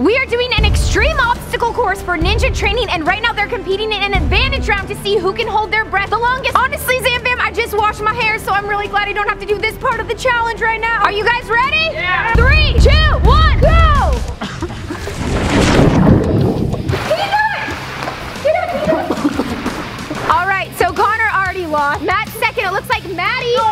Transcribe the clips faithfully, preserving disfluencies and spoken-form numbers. We are doing an extreme obstacle course for ninja training, and right now they're competing in an advantage round to see who can hold their breath the longest. Honestly, ZamBam, I just washed my hair, so I'm really glad I don't have to do this part of the challenge right now. Are you guys ready? Yeah. Three, two, one, go! Lost. Matt's second. It looks like Maddie. No,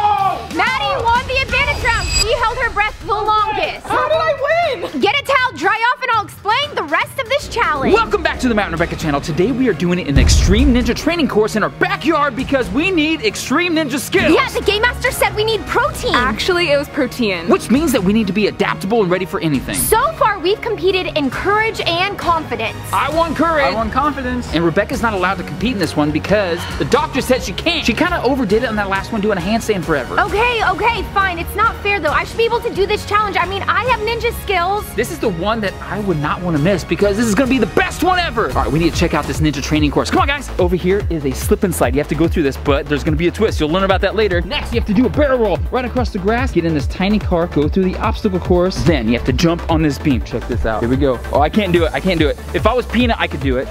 no. Maddie won the advantage round. She held her breath the longest. How did I win? Get a towel, dry off, and I'll explain the rest of this challenge. Welcome back to the Matt and Rebecca channel. Today we are doing an extreme ninja training course in our backyard because we need extreme ninja skills. Yeah, the Game Master said we need protein. Actually, it was protein. Which means that we need to be adaptable and ready for anything. So far, we've competed in courage and confidence. I won courage. I won confidence. And Rebecca's not allowed to compete in this one because the doctor said she can't. She kind of overdid it on that last one, doing a handstand forever. Okay, okay, fine. It's not fair, though. I should be able to do this challenge. I mean, I have ninja skills. This is the one that I would not want to miss because this is going to be the best one ever. All right, we need to check out this ninja training course. Come on, guys. Over here is a slip and slide. You have to go through this, but there's going to be a twist. You'll learn about that later. Next, you have to do a barrel roll right across the grass. Get in this tiny car, go through the obstacle course. Then you have to jump on this beam. Check this out. Here we go. Oh, I can't do it. I can't do it. If I was Peanut, I could do it.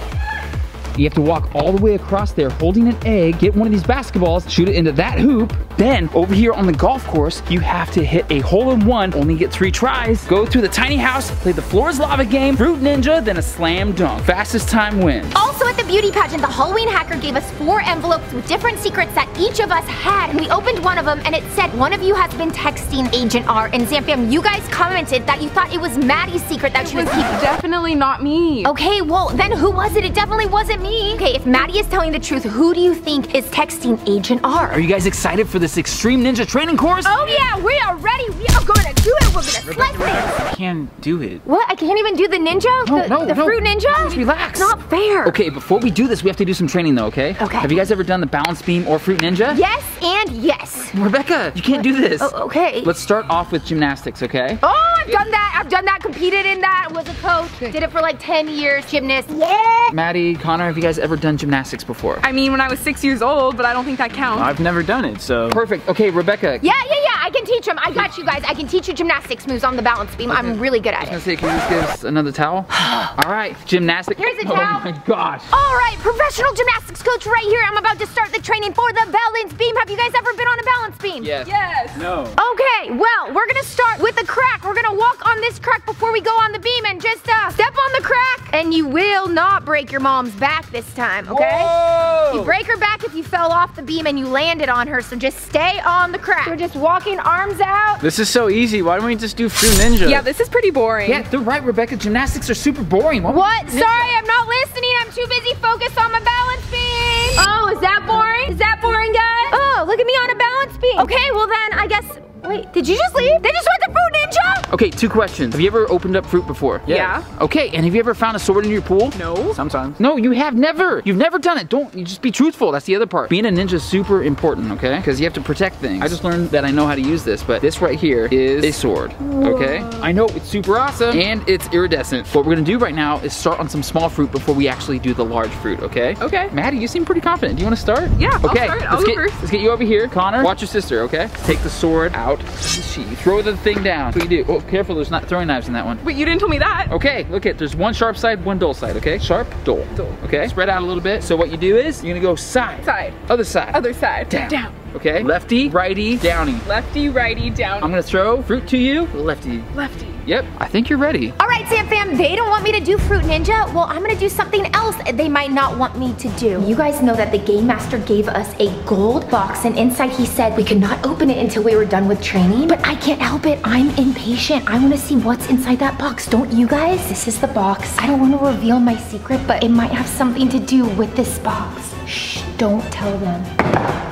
You have to walk all the way across there holding an egg, get one of these basketballs, shoot it into that hoop. Then over here on the golf course, you have to hit a hole-in-one, only get three tries, go through the tiny house, play the floor is lava game, fruit ninja, then a slam dunk. Fastest time wins. Also at the beauty pageant, the Halloween hacker gave us four envelopes with different secrets that each of us had, and we opened one of them and it said, one of you has been texting Agent R, and ZamFam, you guys commented that you thought it was Maddie's secret that she was keeping. It was definitely not me. Okay, well, then who was it? It definitely wasn't me. Okay, if Maddie is telling the truth, who do you think is texting Agent R? Are you guys excited for this extreme ninja training course? Oh yeah, we are ready. We are gonna do it. We're gonna slay things. I can't do it. What? I can't even do the ninja? No, the, no, the no. Fruit ninja? Just relax. Not fair. Okay, before we do this, we have to do some training though, okay? Okay. Have you guys ever done the balance beam or fruit ninja? Yes and yes. Rebecca, you can't what? do this. Oh, okay. Let's start off with gymnastics, okay? Oh, I've done that. I've done that. Competed in that. Was a coach. Okay. Did it for like ten years. Gymnast. Yeah. Maddie, Connor, have you guys ever done gymnastics before? I mean, when I was six years old, but I don't think that counts. I've never done it, so. Perfect, okay, Rebecca. Yeah, yeah, yeah, I can teach them. I got you guys. I can teach you gymnastics moves on the balance beam. Okay. I'm really good at it. I was gonna say, can you just give us another towel? All right, gymnastics. Here's a towel. Oh my gosh. All right, professional gymnastics coach right here. I'm about to start the training for the balance beam. Have you guys ever been on a balance beam? Yes. Yes. No. Okay, well, we're gonna start with a crack. We're gonna walk on this crack before we go on the beam and just uh, step on the crack, and you will not break your mom's back this time, okay? Whoa. You break her back if you fell off the beam and you landed on her, so just stay on the crack. We're just walking arms out. This is so easy. Why don't we just do fruit ninja? Yeah, this is pretty boring. Yeah, they're right, Rebecca. Gymnastics are super boring. What? what? Sorry, I'm not listening. I'm too busy focused on my balance beam. Oh, is that boring? Is that boring, guys? Oh, look at me on a balance beam. Okay, well then, I guess, wait, did you just leave? They just went to fruit ninja? Okay, two questions. Have you ever opened up fruit before? Yes. Yeah. Okay, and have you ever found a sword in your pool? No. Sometimes. No, you have never. You've never done it. Don't, you just be truthful. That's the other part. Being a ninja is super important, okay? Because you have to protect things. I just learned that I know how to use this, but this right here is a sword, okay? Whoa. I know it's super awesome, and it's iridescent. What we're gonna do right now is start on some small fruit before we actually do the large fruit, okay? Okay. Maddie, you seem pretty confident. Do you wanna start? Yeah, okay. I'll start. I'll go first. Let's get you over here. Connor, watch your sister, okay? Take the sword out. Out. She throw the thing down. What do you do? Oh, careful, there's not throwing knives in that one. Wait, you didn't tell me that. Okay, look at, there's one sharp side, one dull side, okay? Sharp, dull, dull. Okay, spread out a little bit. So what you do is, you're gonna go side. Side. Other side. Other side. Down. Down. Okay, lefty, righty, downy. Lefty, righty, downy. I'm gonna throw fruit to you, lefty. Lefty. Yep, I think you're ready. All right, ZamFam, they don't want me to do fruit ninja. Well, I'm gonna do something else they might not want me to do. You guys know that the Game Master gave us a gold box, and inside he said we could not open it until we were done with training, but I can't help it. I'm impatient. I wanna see what's inside that box, don't you guys? This is the box. I don't wanna reveal my secret, but it might have something to do with this box. Shh, don't tell them.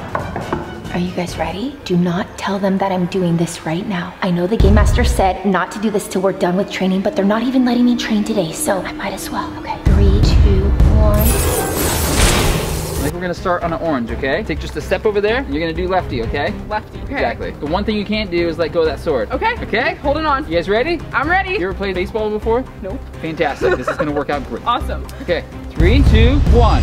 Are you guys ready? Do not tell them that I'm doing this right now. I know the Game Master said not to do this till we're done with training, but they're not even letting me train today, so I might as well. Okay, three, two, one. I think we're gonna start on an orange, okay? Take just a step over there, and you're gonna do lefty, okay? Lefty, okay. Exactly. The one thing you can't do is let go of that sword. Okay, okay, okay. Holding on. You guys ready? I'm ready. You ever played baseball before? Nope. Fantastic, this is gonna work out great. Awesome. Okay, three, two, one.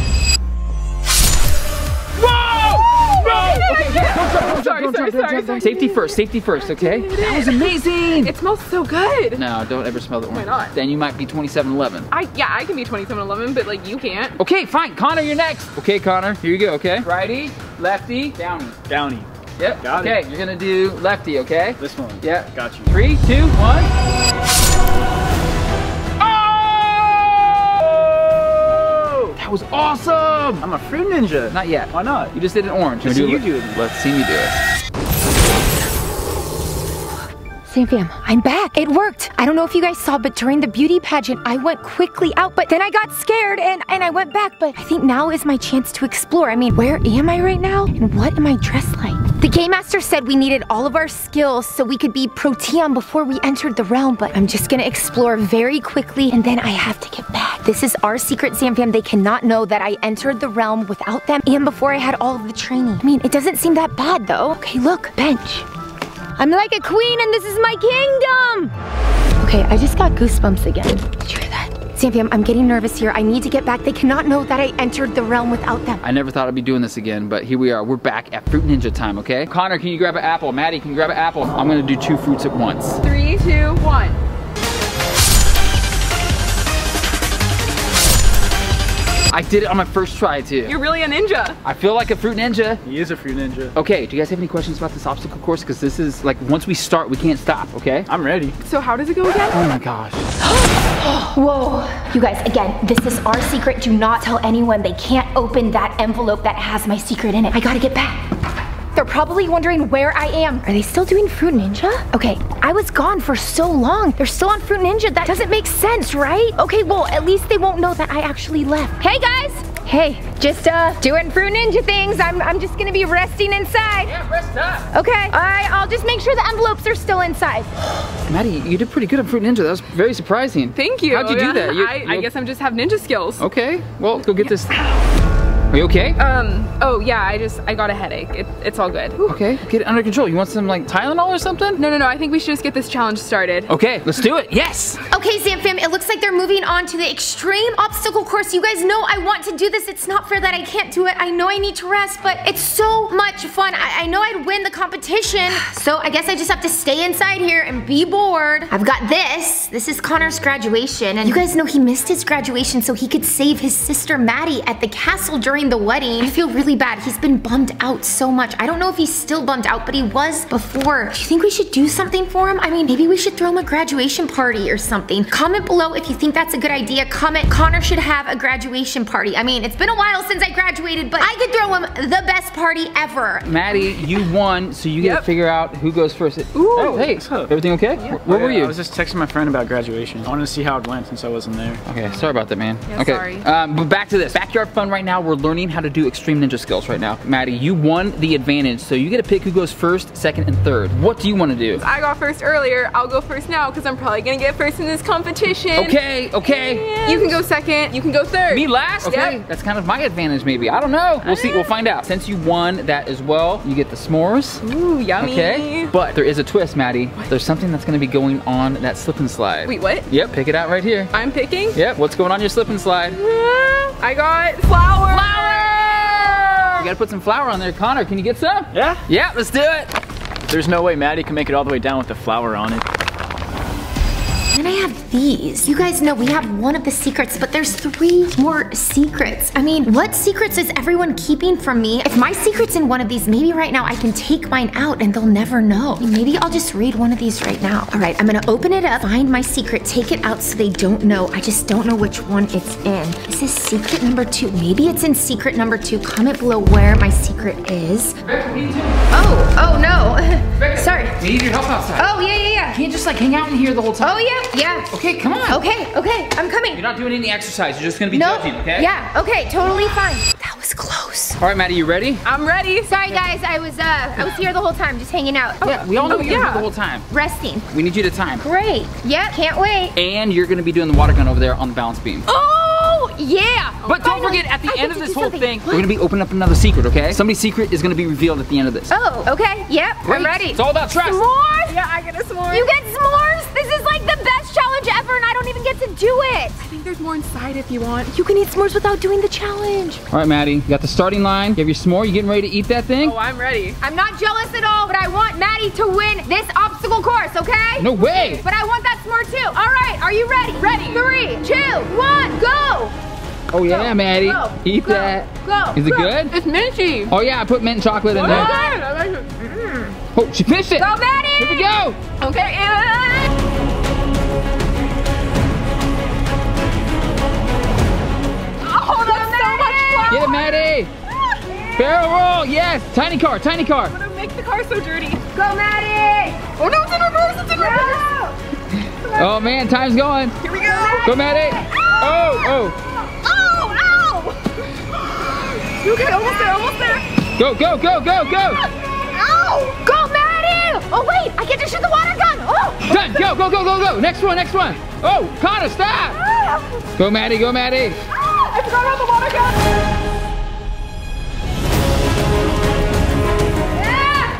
Whoa! no! Sorry, sorry, sorry. Safety first, safety first, okay? That was amazing! It smells so good! No, don't ever smell the orange. Why not? Then you might be twenty-seven eleven. I, yeah, I can be twenty-seven eleven, but like you can't. Okay, fine, Connor, you're next! Okay, Connor, here you go, okay? Righty, lefty, downy. Downy. Yep, got okay, it. You're gonna do lefty, okay? This one. Yep. Got you. Three, two, one. Oh! That was awesome! I'm a fruit ninja. Not yet. Why not? You just did an orange. Let's see you do it. Let's see me do it. ZamFam, I'm back. It worked. I don't know if you guys saw, but during the beauty pageant, I went quickly out, but then I got scared and, and I went back, but I think now is my chance to explore. I mean, where am I right now? And what am I dressed like? The Game Master said we needed all of our skills so we could be proteon before we entered the realm, but I'm just gonna explore very quickly and then I have to get back. This is our secret, ZamFam. They cannot know that I entered the realm without them and before I had all of the training. I mean, it doesn't seem that bad though. Okay, look, bench. I'm like a queen and this is my kingdom! Okay, I just got goosebumps again. Did you hear that? ZamFam, I'm getting nervous here. I need to get back. They cannot know that I entered the realm without them. I never thought I'd be doing this again, but here we are. We're back at Fruit Ninja time, okay? Connor, can you grab an apple? Maddie, can you grab an apple? I'm gonna do two fruits at once. Three, two, one. I did it on my first try too. You're really a ninja. I feel like a fruit ninja. He is a fruit ninja. Okay, do you guys have any questions about this obstacle course? Because this is like, once we start, we can't stop, okay? I'm ready. So how does it go again? Oh my gosh. Whoa. You guys, again, this is our secret. Do not tell anyone. They can't open that envelope that has my secret in it. I gotta get back. They're probably wondering where I am. Are they still doing Fruit Ninja? Okay, I was gone for so long. They're still on Fruit Ninja. That doesn't make sense, right? Okay, well, at least they won't know that I actually left. Hey, guys. Hey, just uh, doing Fruit Ninja things. I'm, I'm just gonna be resting inside. Yeah, rest up. Okay, I, I'll just make sure the envelopes are still inside. Maddie, you did pretty good on Fruit Ninja. That was very surprising. Thank you. How'd you yeah. do that? You, I, I guess I just have ninja skills. Okay, well, go get yeah. this. Are you okay? Um, oh yeah, I just, I got a headache. It, it's all good. Ooh. Okay, get it under control. You want some like Tylenol or something? No, no, no, I think we should just get this challenge started. Okay, let's do it, yes! Okay, ZamFam, it looks like they're moving on to the extreme obstacle course. You guys know I want to do this. It's not fair that I can't do it. I know I need to rest, but it's so much fun. I, I know I'd win the competition, so I guess I just have to stay inside here and be bored. I've got this. This is Connor's graduation, and you guys know he missed his graduation so he could save his sister Maddie at the castle during the wedding. I feel really bad. He's been bummed out so much. I don't know if he's still bummed out, but he was before. Do you think we should do something for him? I mean, maybe we should throw him a graduation party or something. Comment below if you think that's a good idea. Comment, Connor should have a graduation party. I mean, it's been a while since I graduated, but I could throw him the best party ever. Maddie, you won, so you yep. get to figure out who goes first. Ooh, oh, hey, everything okay? Yeah. Where were you? I was just texting my friend about graduation. I wanted to see how it went since I wasn't there. Okay, sorry about that, man. Yeah, okay, sorry. Um, but back to this. Backyard fun right now. We're learning Learning how to do extreme ninja skills right now. Maddie, you won the advantage, so you get to pick who goes first, second, and third. What do you want to do? I got first earlier. I'll go first now because I'm probably gonna get first in this competition. Okay, okay. And you can go second. You can go third. Me last? Okay. Yep. That's kind of my advantage, maybe. I don't know. We'll see. We'll find out. Since you won that as well, you get the s'mores. Ooh, yummy. Okay. But there is a twist, Maddie. What? There's something that's gonna be going on that slip and slide. Wait, what? Yep. Pick it out right here. I'm picking. Yep. What's going on your slip and slide? I got flour. Flour. You gotta put some flour on there. Connor, can you get some? Yeah. Yeah, let's do it. There's no way Maddie can make it all the way down with the flour on it. Then I have these. You guys know we have one of the secrets, but there's three more secrets. I mean, what secrets is everyone keeping from me? If my secret's in one of these, maybe right now I can take mine out and they'll never know. Maybe I'll just read one of these right now. All right, I'm gonna open it up, find my secret, take it out so they don't know. I just don't know which one it's in. This is secret number two. Maybe it's in secret number two. Comment below where my secret is. Rick, we need you. Oh, oh no. Rick, sorry. We need your help outside. Oh, yeah, yeah, yeah. You can't just like hang out in here the whole time. Oh, yeah. Yeah. Okay, come on. Okay, okay, I'm coming. You're not doing any exercise. You're just gonna be nope. judging, okay? Yeah, okay, totally fine. That was close. All right, Maddie, you ready? I'm ready. Sorry, guys, I was uh, I was here the whole time, just hanging out. Oh, yeah, we all know oh, you were yeah. here the whole time. Resting. We need you to time. Great. Yep, can't wait. And you're gonna be doing the water gun over there on the balance beam. Oh! Yeah! Oh, but don't forget, at the I end of this whole something. thing, what? We're gonna be opening up another secret, okay? Somebody's secret is gonna be revealed at the end of this. Oh, okay, yep, great. I'm ready. It's all about trust. S'mores? Yeah, I get a s'more. You get s'mores? This is like the best hardest challenge ever and I don't even get to do it. I think there's more inside if you want. You can eat s'mores without doing the challenge. All right, Maddie, you got the starting line. You have your s'more. You getting ready to eat that thing? Oh, I'm ready. I'm not jealous at all, but I want Maddie to win this obstacle course, okay? No way. But I want that s'more too. All right, are you ready? Ready. Three, two, one, go. Oh yeah, go, Maddie. Go, eat go, that. Go, Is it go. good? It's minty. Oh yeah, I put mint chocolate in oh, there. I like it. Mm. Oh, she finished it. Go, Maddie. Here we go. Okay. Oh, that's go, so much fun. Yeah, Maddie. Yeah. Barrel roll, yes. Tiny car, tiny car. I'm gonna make the car so dirty. Go, Maddie. Oh no, it's in reverse, it's in no. reverse. Oh man, time's going. Here we go. Go, Maddie. Oh, oh. oh. You okay, almost there, almost there. Go, go, go, go, go. Ow! Go, Maddie! Oh, wait, I get to shoot the water gun. Oh! Done, go, go, go, go, go. Next one, next one. Oh, Connor, stop. Ah. Go, Maddie, go, Maddie. Ah, I forgot about the water gun. Yeah.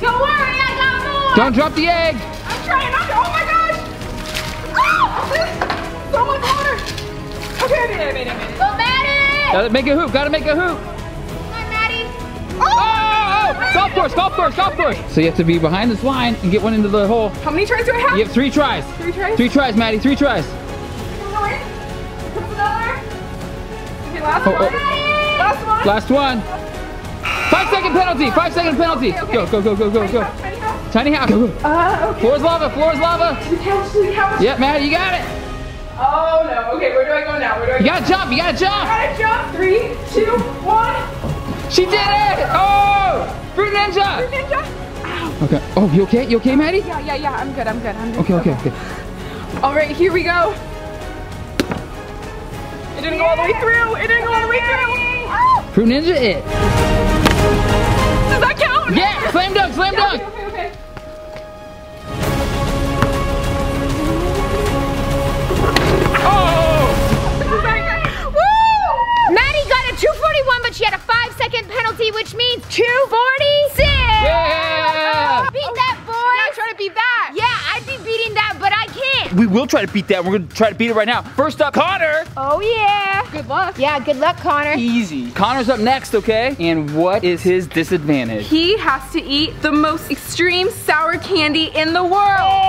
Don't worry, I got more. Don't drop the egg. I'm trying not to. Oh, my gosh. Oh, there's so much water. Okay, I made it, I made it, I made it. Go, Maddie. Gotta make a hoop, gotta make a hoop. Come on, Maddie. Oh! oh, oh. Golf course, golf course, golf course. So you have to be behind this line and get one into the hole. How many tries do I have? You have three tries. Three tries? Three tries, Maddie, three tries. Okay, last one. Oh, oh. Last one. Last one. Five second penalty, five second penalty. Okay, okay. Go, go, go, go, go, go. Tiny house, tiny house. Tiny house. Uh, okay. Floor's lava, floor's lava. To the couch, to the couch. Yep, Maddie, you got it. Oh no, okay, where do I go now? Where do I go? You gotta jump, you gotta jump! You gotta jump! Three, two, one! She did it! Oh! Fruit Ninja! Fruit Ninja! Ow! Okay. Oh, you okay? You okay, Maddie? Yeah, yeah, yeah, I'm good, I'm good, I'm good. Okay, okay, okay. okay. Alright, here we go. It didn't yeah. go all the way through! It didn't go all the way through! Oh. Fruit Ninja it! Does that count? Yeah! Slam dunk, slam yeah, dunk! Okay, okay, okay. two forty-one, but she had a five second penalty, which means two forty-six. Yeah! Beat that, boy. I'm trying to beat that. Yeah, I'd be beating that, but I can't. We will try to beat that. We're going to try to beat it right now. First up, Connor. Oh, yeah. Good luck. Yeah, good luck, Connor. Easy. Connor's up next, okay? And what is his disadvantage? He has to eat the most extreme sour candy in the world. Oh!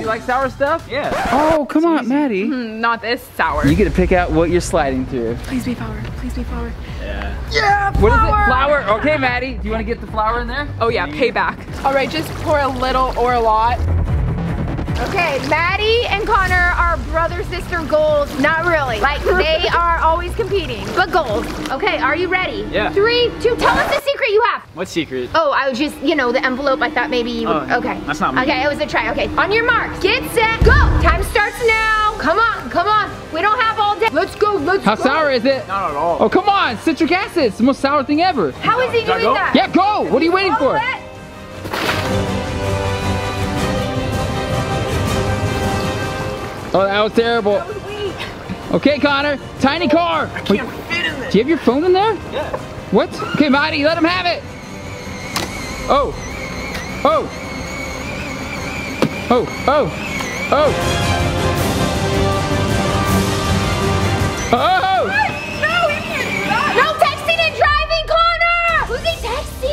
You like sour stuff? Yeah. Oh, come on, Maddie. Mm, not this sour. You get to pick out what you're sliding through. Please be flour. Please be flour. Yeah. Yeah, flour. What is it? Flour. Okay, Maddie. Do you want to get the flour in there? Oh, yeah. Payback. All right, just pour a little or a lot. Okay, Maddie and Connor are brother-sister goals. Not really. Like, they are always competing, but goals. Okay, are you ready? Yeah. Three, two, tell us the secret you have. What secret? Oh, I was just, you know, the envelope. I thought maybe you would, oh, okay. That's not me. Okay, it was a try, okay. On your marks, get set, go. Time starts now. Come on, come on. We don't have all day. Let's go, let's How go. How sour is it? Not at all. Oh, come on, citric acid. It's the most sour thing ever. How is he doing go? that? Yeah, go. What are you waiting for? That? Oh, that was terrible. That was weak. Okay, Connor, tiny car. I can't Wait, fit in there. Do you have your phone in there? Yeah. What? Okay, Maddie, let him have it. Oh, oh, oh, oh, oh, oh. What? No, you can't do that. No texting and driving, Connor. Who's he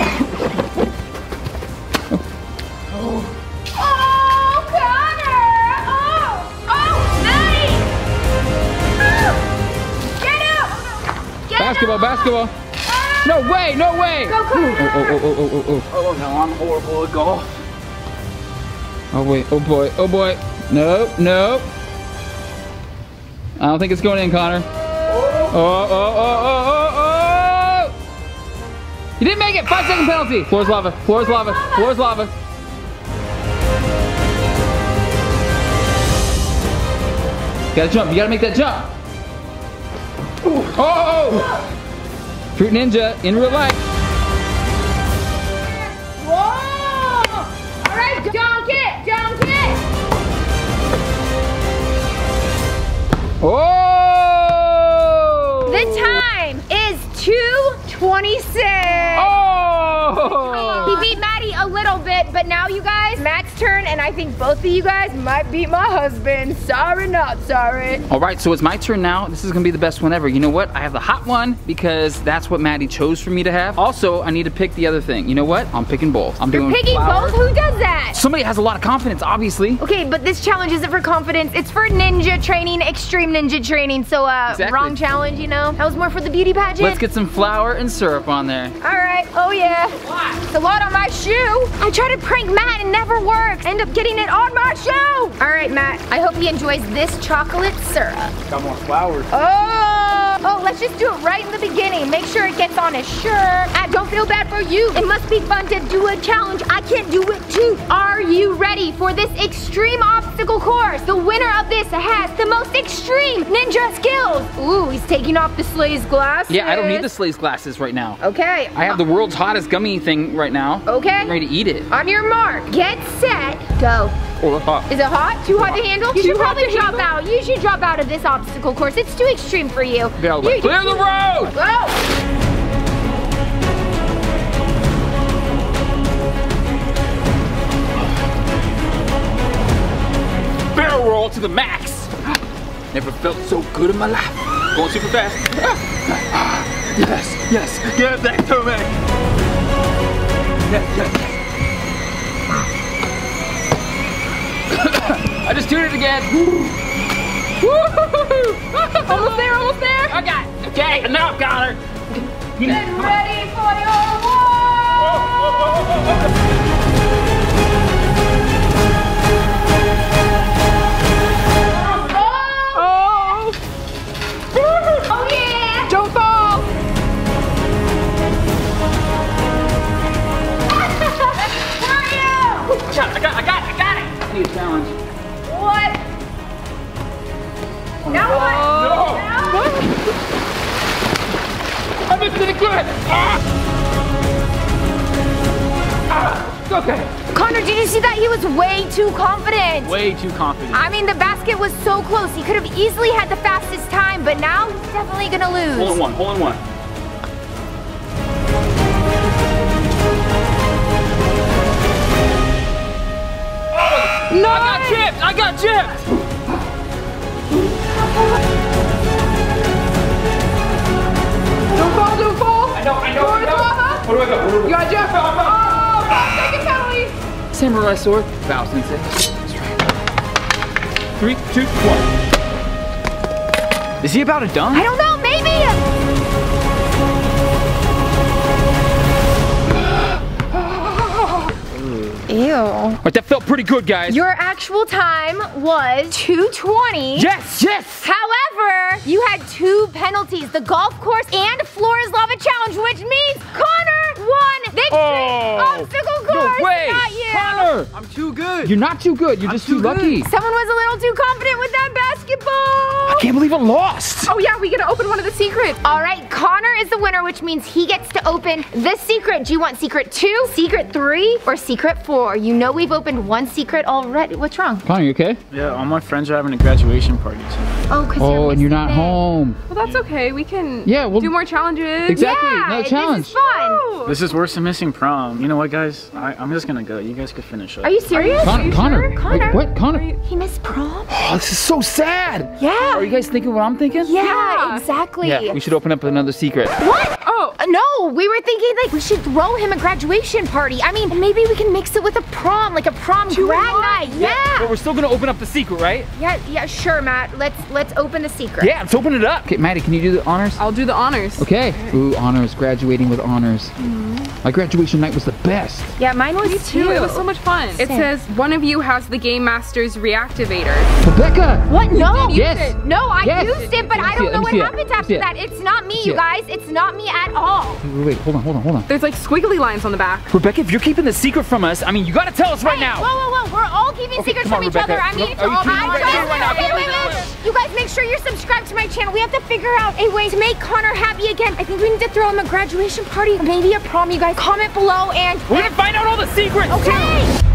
texting? Oh. oh. Basketball, basketball. Ah! No way, no way. Go, Connor. Oh, oh, oh, oh, oh, oh. Oh, no, I'm horrible at golf. Oh, wait, oh, boy, oh, boy. Nope, nope. I don't think it's going in, Connor. Oh, oh, oh, oh, oh, oh. You didn't make it. Five second penalty. Floor's lava, floor's lava, floor's lava. You gotta jump, you gotta make that jump. Ooh. Oh! Fruit Ninja in real life. Whoa! All right, dunk it, dunk it. Oh! The time is two twenty-six. Oh! He beat Maddie a little bit, but now you guys, Matt's turn. and I think both of you guys might beat my husband. Sorry, not sorry. All right, so it's my turn now. This is gonna be the best one ever. You know what? I have the hot one because that's what Maddie chose for me to have. Also, I need to pick the other thing. You know what? I'm picking both. I'm You're doing picking flour. both? Who does that? Somebody has a lot of confidence, obviously. Okay, but this challenge isn't for confidence. It's for ninja training, extreme ninja training. So uh, exactly. Wrong challenge, you know? That was more for the beauty pageant. Let's get some flour and syrup on there. All right, oh yeah. Why? It's a lot on my shoe. I tried to prank Matt and never worked. End up getting it on my shoe. All right, Matt, I hope he enjoys this chocolate syrup. Got more flour. Oh! Oh, let's just do it right in the beginning. Make sure it gets on his shirt. I don't feel bad for you. It must be fun to do a challenge. I can't do it too. Are you ready for this extreme obstacle course? The winner of this has the most extreme ninja skills. Ooh, he's taking off the Slay's glasses. Yeah, I don't need the Slay's glasses right now. Okay. I have the world's hottest gummy thing right now. Okay. I'm ready to eat it. On your mark, get set, go. Oh, that's hot. Is it hot? Too hot, hot to handle? You should probably drop out. You should drop out of this obstacle course. It's too extreme for you. Yeah, you clear the road! Go! Barrel roll to the max. Never felt so good in my life. Going super fast. Yes, yes, give that to me. Yes, yes, yes. I just did it again. Almost there, almost there. I got it. Okay, enough, Connor. Get ready for your war. Oh, oh, oh, oh, oh, oh. Oh. Oh, yeah. Don't fall. Where are you? I got it, I got it, I got it. I need a challenge. What? Oh, now what? No. Now? What? I missed it again. Ah. Ah. It's okay. Connor, did you see that? He was way too confident. Way too confident. I mean, the basket was so close. He could have easily had the fastest time, but now he's definitely going to lose. Hole in one, hole in one. No! I got gypped! I got gypped! Don't fall, don't fall! I know, I know, I know! Where do I go? Where do I go? You got gypped! Oh! Second penalty! Samurai sword. Bow, sensei. That's right. Three, two, one. Is he about to dunk? I don't know, maybe! Ew. But that felt pretty good, guys. Your actual time was two twenty. Yes, yes. However, you had two penalties, the golf course and Flora's Lava Challenge, which means Connor won the oh, obstacle course, no way. Not you. Connor, I'm too good. You're not too good. You're I'm just too, too lucky. Someone was a little too confident with that basketball. I can't believe I lost. Oh, yeah, we got to open one of the secrets. All right, Connor is the winner, which means he gets to open the secret. Do you want secret two, secret three, or secret four? Or you know we've opened one secret already. What's wrong? Connor, you okay? Yeah, all my friends are having a graduation party tonight. Oh, because oh, you're and you're not it. home. Well, that's yeah. okay. We can yeah, we'll do more challenges. Exactly. Yeah, no challenge. This is fun. Oh. This is worse than missing prom. You know what, guys? I, I'm just gonna go. You guys could finish up. Are you serious? Con are you Connor. Sure? Connor. Wait, what, Connor? You... He missed prom. Oh, this is so sad. Yeah. Are you guys thinking what I'm thinking? Yeah, yeah. Exactly. Yeah, we should open up another secret. What? Oh no, we were thinking like we should throw him a graduation party. I mean, maybe we can mix it with a prom, like a prom Too grad long. night, yeah. yeah. But we're still gonna open up the secret, right? Yeah, yeah, sure, Matt. Let's let's open the secret. Yeah, let's open it up. Okay, Maddie, can you do the honors? I'll do the honors. Okay. Right. Ooh, honors, graduating with honors. Mm-hmm. My graduation night was the best. Yeah, mine was Me too. It was so much fun. It Same. says one of you has the Game Master's reactivator. Rebecca! What? No. Yes. It. No, I yes. used it, but I don't know what happens after that. It's not me, you guys. It's not me at all. Wait, wait, wait, hold on, hold on, hold on. There's like squiggly lines on the back. Rebecca, if you're keeping the secret from us, I mean, you gotta tell us right hey, now. Whoa, whoa, whoa! We're all keeping okay, secrets on, from Rebecca. each other. I mean, it's all right. You guys, make sure you're subscribed to my channel. We have to figure out a way to make Connor happy again. I think we need to throw him a graduation party, maybe a prom. You guys, comment below and we're gonna find out all the secrets. Okay.